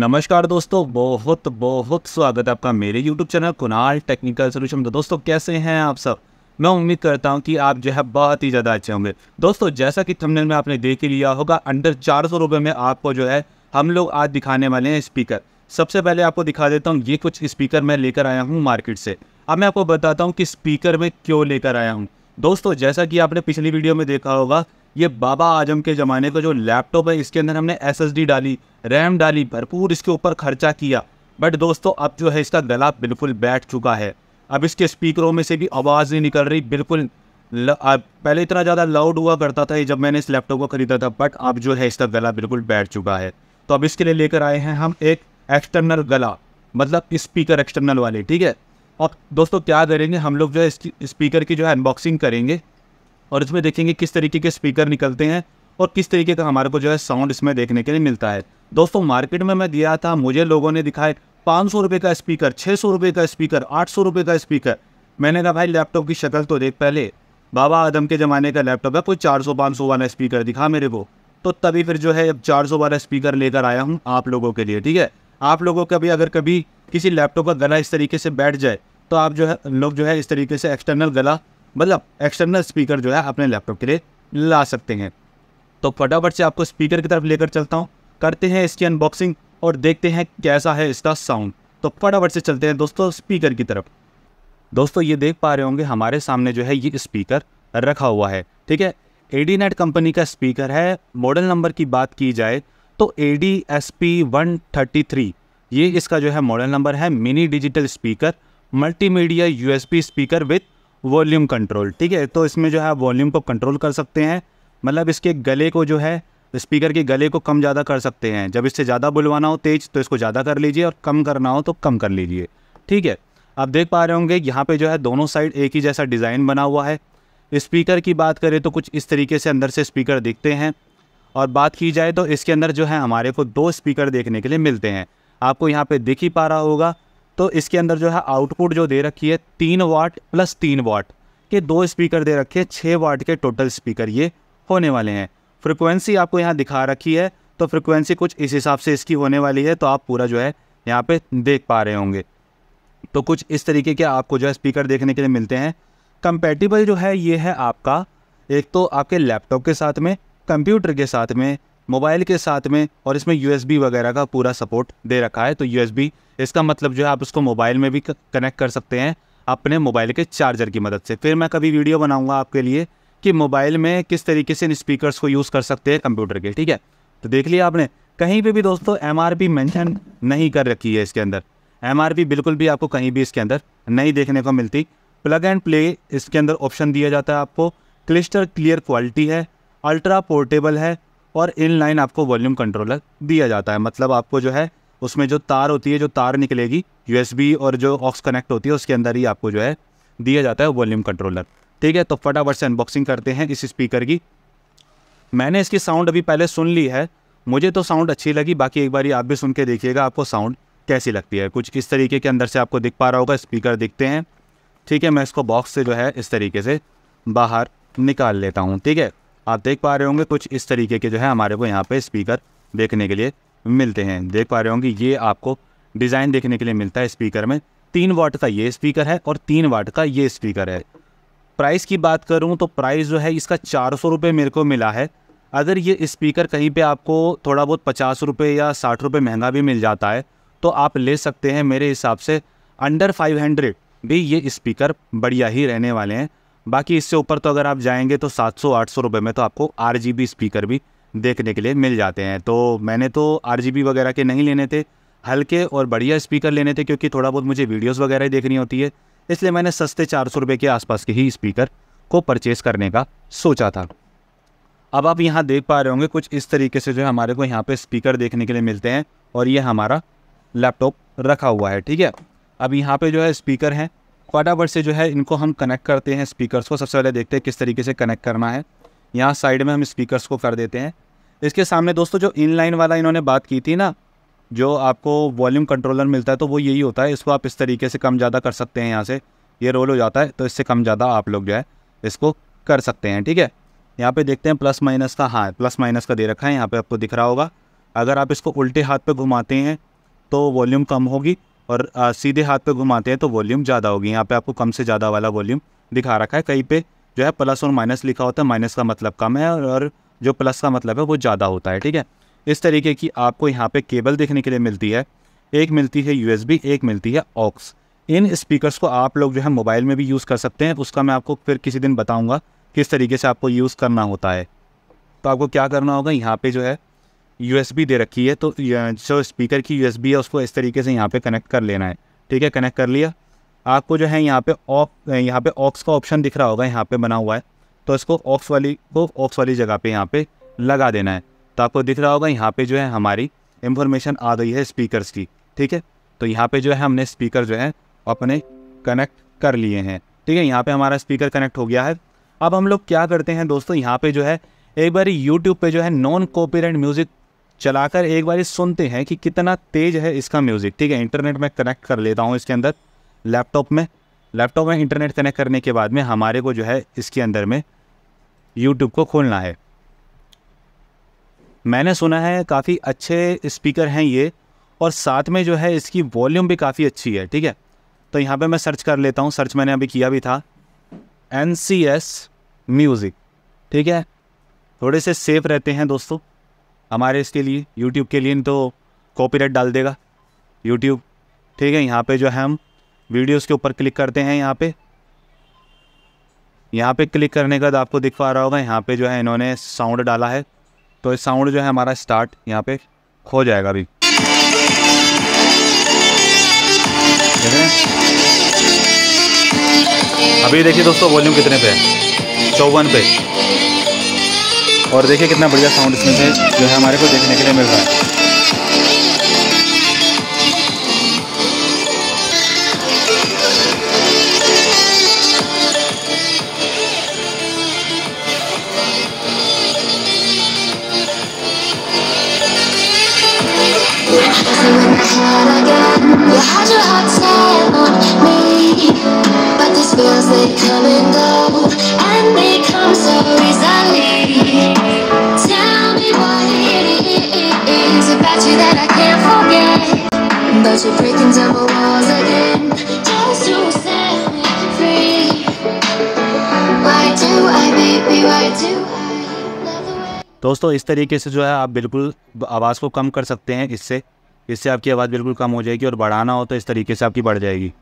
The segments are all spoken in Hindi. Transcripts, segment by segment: नमस्कार दोस्तों, बहुत बहुत स्वागत है आपका मेरे YouTube channel Kunal technical solution. तो दोस्तों कैसे हैं आप सब? मैं उम्मीद करता हूं कि आप जो है बहुत ही ज़्यादा अच्छे होंगे। दोस्तों जैसा कि थंबनेल में आपने देख ही लिया होगा, अंडर 400 रुपये में आपको जो है हम लोग आज दिखाने वाले हैं स्पीकर। सबसे पहले आपको दिखा देता हूँ, ये कुछ स्पीकर मैं लेकर आया हूँ मार्केट से। अब मैं आपको बताता हूँ कि स्पीकर में क्यों लेकर आया हूँ। दोस्तों जैसा कि आपने पिछली वीडियो में देखा होगा, ये बाबा आजम के ज़माने का जो लैपटॉप है, इसके अंदर हमने एसएसडी डाली, रैम डाली, भरपूर इसके ऊपर खर्चा किया, बट दोस्तों अब जो है इसका गला बिल्कुल बैठ चुका है। अब इसके स्पीकरों में से भी आवाज़ नहीं निकल रही बिल्कुल। पहले इतना ज़्यादा लाउड हुआ करता था जब मैंने इस लैपटॉप को ख़रीदा था, बट अब जो है इसका गला बिल्कुल बैठ चुका है। तो अब इसके लिए लेकर आए हैं हम एक एक्सटर्नल गला, मतलब स्पीकर एक्सटर्नल वाले, ठीक है। और दोस्तों क्या करेंगे हम लोग, जो है स्पीकर की जो है अनबॉक्सिंग करेंगे और इसमें देखेंगे किस तरीके के स्पीकर निकलते हैं और किस तरीके का हमारे को जो है साउंड इसमें देखने के लिए मिलता है। दोस्तों मार्केट में मैं गया था, मुझे लोगों ने दिखाए 500 रुपये का स्पीकर, 600 रुपये का स्पीकर, 800 रुपये का स्पीकर। मैंने कहा भाई लैपटॉप की शक्ल तो देख, पहले बाबा आदम के ज़माने का लैपटॉप है, कोई 400-500 वाला स्पीकर दिखा मेरे को। तो तभी फिर जो है अब 400 वाला स्पीकर लेकर आया हूँ आप लोगों के लिए, ठीक है। आप लोगों का भी अगर कभी किसी लैपटॉप का गला इस तरीके से बैठ जाए तो आप जो है लोग जो है इस तरीके से एक्सटर्नल गला, मतलब एक्सटर्नल स्पीकर जो है अपने लैपटॉप के लिए ला सकते हैं। तो फटाफट से आपको स्पीकर की तरफ लेकर चलता हूं, करते हैं इसकी अनबॉक्सिंग और देखते हैं कैसा है इसका साउंड। तो फटाफट से चलते हैं दोस्तों स्पीकर की तरफ। दोस्तों ये देख पा रहे होंगे हमारे सामने जो है ये स्पीकर रखा हुआ है, ठीक है। ADNET कंपनी का स्पीकर है। मॉडल नंबर की बात की जाए तो ADSP133 ये इसका जो है मॉडल नंबर है। Mini digital speaker, multimedia USB speaker with volume control, ठीक है। तो इसमें जो है वॉल्यूम को कंट्रोल कर सकते हैं, मतलब इसके गले को जो है स्पीकर के गले को कम ज़्यादा कर सकते हैं। जब इससे ज़्यादा बुलवाना हो तेज तो इसको ज़्यादा कर लीजिए और कम करना हो तो कम कर लीजिए, ठीक है। आप देख पा रहे होंगे यहाँ पे जो है दोनों साइड एक ही जैसा डिज़ाइन बना हुआ है। स्पीकर की बात करें तो कुछ इस तरीके से अंदर से स्पीकर दिखते हैं। और बात की जाए तो इसके अंदर जो है हमारे को 2 स्पीकर देखने के लिए मिलते हैं, आपको यहाँ पर दिख ही पा रहा होगा। तो इसके अंदर जो है आउटपुट जो दे रखी है 3 वाट प्लस 3 वाट के 2 स्पीकर दे रखे हैं। 6 वाट के टोटल स्पीकर ये होने वाले हैं। फ्रिक्वेंसी आपको यहाँ दिखा रखी है, तो फ्रिक्वेंसी कुछ इस हिसाब से इसकी होने वाली है। तो आप पूरा जो है यहाँ पे देख पा रहे होंगे, तो कुछ इस तरीके के आपको जो है स्पीकर देखने के लिए मिलते हैं। कंपेटिबल जो है ये है आपका, एक तो आपके लैपटॉप के साथ में, कंप्यूटर के साथ में, मोबाइल के साथ में, और इसमें USB वगैरह का पूरा सपोर्ट दे रखा है। तो USB इसका मतलब जो है आप उसको मोबाइल में भी कनेक्ट कर सकते हैं अपने मोबाइल के चार्जर की मदद से। फिर मैं कभी वीडियो बनाऊंगा आपके लिए कि मोबाइल में किस तरीके से इन स्पीकर्स को यूज़ कर सकते हैं कंप्यूटर के, ठीक है। तो देख लिया आपने, कहीं पे भी दोस्तों MRP मेंशन नहीं कर रखी है इसके अंदर। MRP बिल्कुल भी आपको कहीं भी इसके अंदर नहीं देखने को मिलती। प्लग एंड प्ले इसके अंदर ऑप्शन दिया जाता है आपको। क्लिस्टर क्लियर क्वालिटी है, अल्ट्रा पोर्टेबल है, और इनलाइन आपको वॉल्यूम कंट्रोलर दिया जाता है। मतलब आपको जो है उसमें जो तार होती है, जो तार निकलेगी USB और जो ऑक्स कनेक्ट होती है, उसके अंदर ही आपको जो है दिया जाता है वॉल्यूम कंट्रोलर, ठीक है। तो फटाफट से अनबॉक्सिंग करते हैं इस स्पीकर की। मैंने इसकी साउंड अभी पहले सुन ली है, मुझे तो साउंड अच्छी लगी। बाकी एक बार आप भी सुन के देखिएगा आपको साउंड कैसी लगती है। कुछ इस तरीके के अंदर से आपको दिख पा रहा होगा स्पीकर दिखते हैं, ठीक है। मैं इसको बॉक्स से जो है इस तरीके से बाहर निकाल लेता हूँ, ठीक है। आप देख पा रहे होंगे कुछ इस तरीके के जो है हमारे को यहाँ पे स्पीकर देखने के लिए मिलते हैं। देख पा रहे होंगे ये आपको डिज़ाइन देखने के लिए मिलता है स्पीकर में। 3 वाट का ये स्पीकर है और 3 वाट का ये स्पीकर है। प्राइस की बात करूँ तो प्राइस जो है इसका 400 रुपये मेरे को मिला है। अगर ये स्पीकर कहीं पे आपको थोड़ा बहुत 50 रुपये या 60 रुपये महंगा भी मिल जाता है तो आप ले सकते हैं। मेरे हिसाब से अंडर 500 भी ये स्पीकर बढ़िया ही रहने वाले हैं। बाकी इससे ऊपर तो अगर आप जाएंगे तो 700-800 रुपये में तो आपको RGB स्पीकर भी देखने के लिए मिल जाते हैं। तो मैंने तो RGB वगैरह के नहीं लेने थे, हल्के और बढ़िया स्पीकर लेने थे, क्योंकि थोड़ा बहुत मुझे वीडियोस वगैरह ही देखनी होती है, इसलिए मैंने सस्ते 400 रुपये के आसपास के ही स्पीकर को परचेस करने का सोचा था। अब आप यहाँ देख पा रहे होंगे कुछ इस तरीके से जो है हमारे को यहाँ पर स्पीकर देखने के लिए मिलते हैं। और ये हमारा लैपटॉप रखा हुआ है, ठीक है। अब यहाँ पर जो है स्पीकर हैं, फटाफट से जो है इनको हम कनेक्ट करते हैं स्पीकर्स को। सबसे पहले देखते हैं किस तरीके से कनेक्ट करना है। यहाँ साइड में हम स्पीकर्स को कर देते हैं। इसके सामने दोस्तों जो इनलाइन वाला इन्होंने बात की थी ना, जो आपको वॉल्यूम कंट्रोलर मिलता है, तो वो यही होता है। इसको आप इस तरीके से कम ज़्यादा कर सकते हैं, यहाँ से ये रोल हो जाता है, तो इससे कम ज़्यादा आप लोग जो है इसको कर सकते हैं, ठीक है। यहाँ पर देखते हैं प्लस माइनस का, हाँ प्लस माइनस का दे रखा है, यहाँ पर आपको दिख रहा होगा। अगर आप इसको उल्टे हाथ पे घुमाते हैं तो वॉल्यूम कम होगी और सीधे हाथ पे घुमाते हैं तो वॉल्यूम ज़्यादा होगी। यहाँ पे आपको कम से ज़्यादा वाला वॉल्यूम दिखा रखा है। कहीं पे जो है प्लस और माइनस लिखा होता है, माइनस का मतलब कम है और जो प्लस का मतलब है वो ज़्यादा होता है। ठीक है, इस तरीके की आपको यहाँ पे केबल देखने के लिए मिलती है। एक मिलती है USB, एक मिलती है ऑक्स। इन स्पीकर्स को आप लोग जो है मोबाइल में भी यूज़ कर सकते हैं। उसका मैं आपको फिर किसी दिन बताऊँगा किस तरीके से आपको यूज़ करना होता है। तो आपको क्या करना होगा, यहाँ पर जो है USB दे रखी है, तो जो स्पीकर की USB है उसको इस तरीके से यहाँ पे कनेक्ट कर लेना है। ठीक है, कनेक्ट कर लिया। आपको जो है यहाँ पे ऑक्स का ऑप्शन दिख रहा होगा, यहाँ पे बना हुआ है, तो इसको ऑक्स वाली जगह पे यहाँ पे लगा देना है। तो आपको दिख रहा होगा यहाँ पे जो है हमारी इंफॉर्मेशन आ गई है स्पीकर्स की। ठीक है, तो यहाँ पर जो है हमने स्पीकर जो है अपने कनेक्ट कर लिए हैं। ठीक है, यहाँ पर हमारा स्पीकर कनेक्ट हो गया है। अब हम लोग क्या करते हैं दोस्तों, यहाँ पर जो है एक बार यूट्यूब पर जो है नॉन कॉपीराइट म्यूज़िक चलाकर एक बार सुनते हैं कि कितना तेज़ है इसका म्यूज़िक। ठीक है, इंटरनेट में कनेक्ट कर लेता हूँ इसके अंदर, लैपटॉप में इंटरनेट कनेक्ट करने के बाद में हमारे को जो है इसके अंदर में यूट्यूब को खोलना है। मैंने सुना है काफ़ी अच्छे स्पीकर हैं ये, और साथ में जो है इसकी वॉल्यूम भी काफ़ी अच्छी है। ठीक है, तो यहाँ पर मैं सर्च कर लेता हूँ। सर्च मैंने अभी किया भी था, NCS म्यूज़िक। ठीक है, थोड़े से सेफ रहते हैं दोस्तों हमारे इसके लिए, YouTube के लिए, तो कॉपीराइट डाल देगा YouTube। ठीक है, यहाँ पे जो है हम वीडियोस के ऊपर क्लिक करते हैं। यहाँ पे क्लिक करने के बाद आपको दिख पा रहा होगा यहाँ पे जो है इन्होंने साउंड डाला है, तो साउंड जो है हमारा स्टार्ट यहाँ पे खो जाएगा अभी। अभी देखिए दोस्तों वॉल्यूम कितने पे है, 54 पे, और देखिए कितना बढ़िया साउंड इसमें से जो है हमारे को देखने के लिए मिल रहा है। You're breaking down the walls again, just to set me free. Why do I, baby, why do I? दोस्तों इस तरीके से जो है आप बिल्कुल आवाज़ को कम कर सकते हैं। इससे आपकी आवाज़ बिल्कुल कम हो जाएगी, और बढ़ाना हो तो इस तरीके से आपकी बढ़ जाएगी।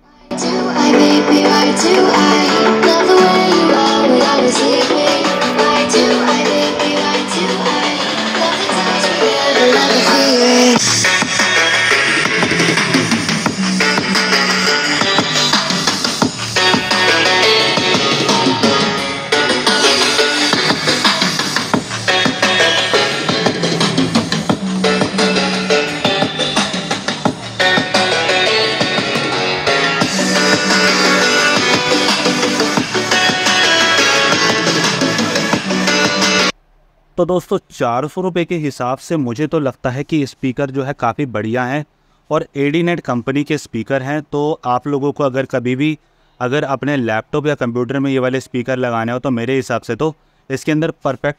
तो दोस्तों 400 रुपये के हिसाब से मुझे तो लगता है कि स्पीकर जो है काफ़ी बढ़िया हैं, और ADNET कंपनी के स्पीकर हैं। तो आप लोगों को अगर कभी भी अगर अपने लैपटॉप या कंप्यूटर में ये वाले स्पीकर लगाने हो तो मेरे हिसाब से तो इसके अंदर परफेक्ट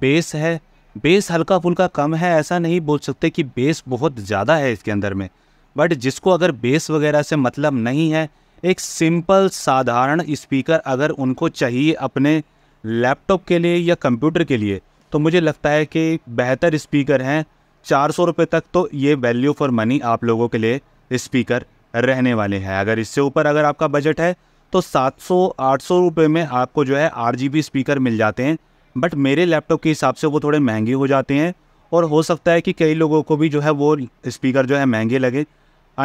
बेस है। बेस हल्का फुल्का कम है, ऐसा नहीं बोल सकते कि बेस बहुत ज़्यादा है इसके अंदर में, बट जिसको अगर बेस वगैरह से मतलब नहीं है, एक सिंपल साधारण स्पीकर अगर उनको चाहिए अपने लैपटॉप के लिए या कंप्यूटर के लिए, तो मुझे लगता है कि बेहतर स्पीकर हैं। 400 रुपये तक तो ये वैल्यू फॉर मनी आप लोगों के लिए स्पीकर रहने वाले हैं। अगर इससे ऊपर अगर आपका बजट है तो 700-800 रुपये में आपको जो है RGB स्पीकर मिल जाते हैं, बट मेरे लैपटॉप के हिसाब से वो थोड़े महंगे हो जाते हैं, और हो सकता है कि कई लोगों को भी जो है वो स्पीकर जो है महंगे लगे।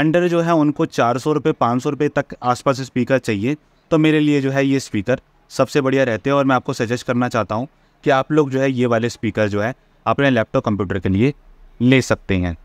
अंडर जो है उनको 400-500 रुपये तक आसपास स्पीकर चाहिए, तो मेरे लिए जो है ये स्पीकर सबसे बढ़िया रहते हैं। और मैं आपको सजेस्ट करना चाहता हूँ कि आप लोग जो है ये वाले स्पीकर जो है अपने लैपटॉप कंप्यूटर के लिए ले सकते हैं।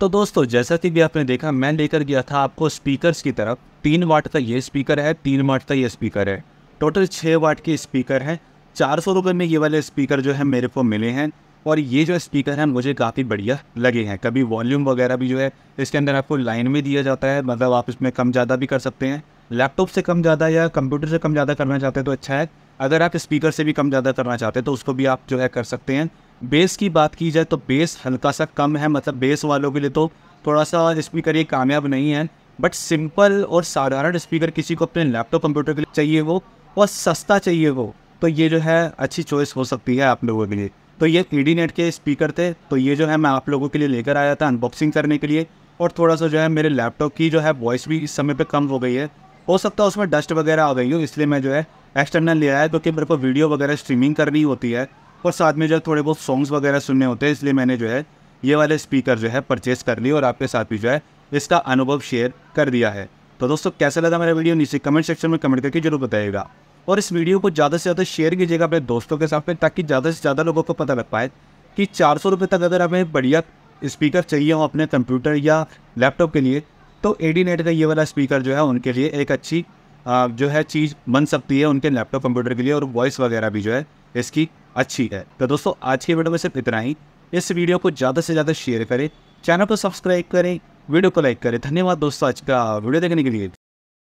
तो दोस्तों जैसा कि भी आपने देखा, मैं लेकर गया था आपको स्पीकर्स की तरफ। 3 वाट का ये स्पीकर है, 3 वाट का ये स्पीकर है, टोटल 6 वाट के स्पीकर हैं। 400 रुपये में ये वाले स्पीकर जो है मेरे को मिले हैं, और ये जो स्पीकर हैं मुझे काफ़ी बढ़िया लगे हैं। कभी वॉल्यूम वगैरह भी जो है इसके अंदर आपको लाइन में दिया जाता है, मतलब आप इसमें कम ज़्यादा भी कर सकते हैं। लैपटॉप से कम ज़्यादा या कंप्यूटर से कम ज़्यादा करना चाहते हैं तो अच्छा है, अगर आप स्पीकर से भी कम ज़्यादा करना चाहते हैं तो उसको भी आप जो है कर सकते हैं। बेस की बात की जाए तो बेस हल्का सा कम है, मतलब बेस वालों के लिए तो थोड़ा सा स्पीकर ये कामयाब नहीं है। बट सिंपल और साधारण स्पीकर किसी को अपने लैपटॉप कंप्यूटर के लिए चाहिए वो, और सस्ता चाहिए वो, तो ये जो है अच्छी चॉइस हो सकती है आप लोगों के लिए। तो ये ADNET के स्पीकर थे, तो ये जो है मैं आप लोगों के लिए लेकर आया था अनबॉक्सिंग करने के लिए। और थोड़ा सा जो है मेरे लैपटॉप की जो है वॉइस भी इस समय पे कम हो गई है, हो सकता है उसमें डस्ट वगैरह आ गई हो, इसलिए मैं जो है एक्सटर्नल ले आया क्योंकि मेरे को वीडियो वगैरह स्ट्रीमिंग करनी होती है और साथ में जो है थोड़े बहुत सॉन्ग्स वगैरह सुनने होते हैं, इसलिए मैंने जो है ये वाले स्पीकर जो है परचेस कर लिए और आपके साथ भी जो है इसका अनुभव शेयर कर दिया है। तो दोस्तों कैसा लगा मेरा वीडियो नीचे कमेंट सेक्शन में कमेंट करके जरूर बताइएगा, और इस वीडियो को ज़्यादा से ज़्यादा शेयर कीजिएगा अपने दोस्तों के साथ में, ताकि ज़्यादा से ज़्यादा लोगों को पता लग पाए कि 400 रुपये तक अगर हमें बढ़िया स्पीकर चाहिए हो अपने कंप्यूटर या लैपटॉप के लिए, तो ADNET का ये वाला स्पीकर जो है उनके लिए एक अच्छी जो है चीज़ बन सकती है उनके लैपटॉप कंप्यूटर के लिए, और वॉइस वगैरह भी जो है इसकी अच्छी है। तो दोस्तों आज की वीडियो में सिर्फ इतना ही। इस वीडियो को ज़्यादा से ज़्यादा शेयर करें, चैनल को सब्सक्राइब करें, वीडियो को लाइक करें। धन्यवाद दोस्तों आज का वीडियो देखने के लिए।